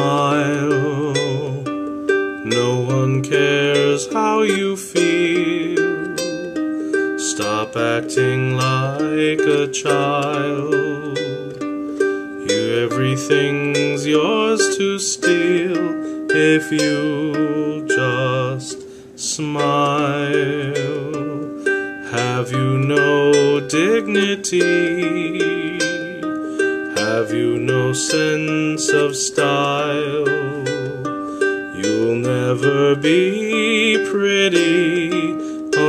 smile. No one cares how you feel. Stop acting like a child. Everything's yours to steal if you'll just smile. Have you no dignity? Have you no sense of style? You'll never be pretty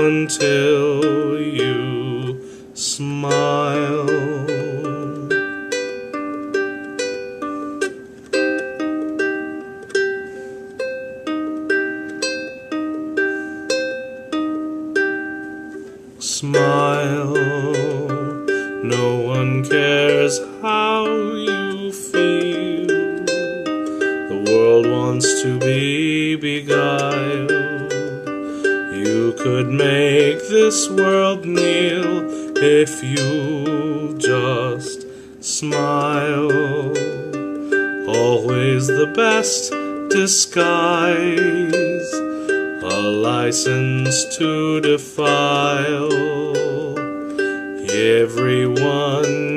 until you smile. Smile. No one cares how you feel. The world wants to be beguiled. You could make this world kneel if you just smile. Always the best disguise, a license to defile everyone.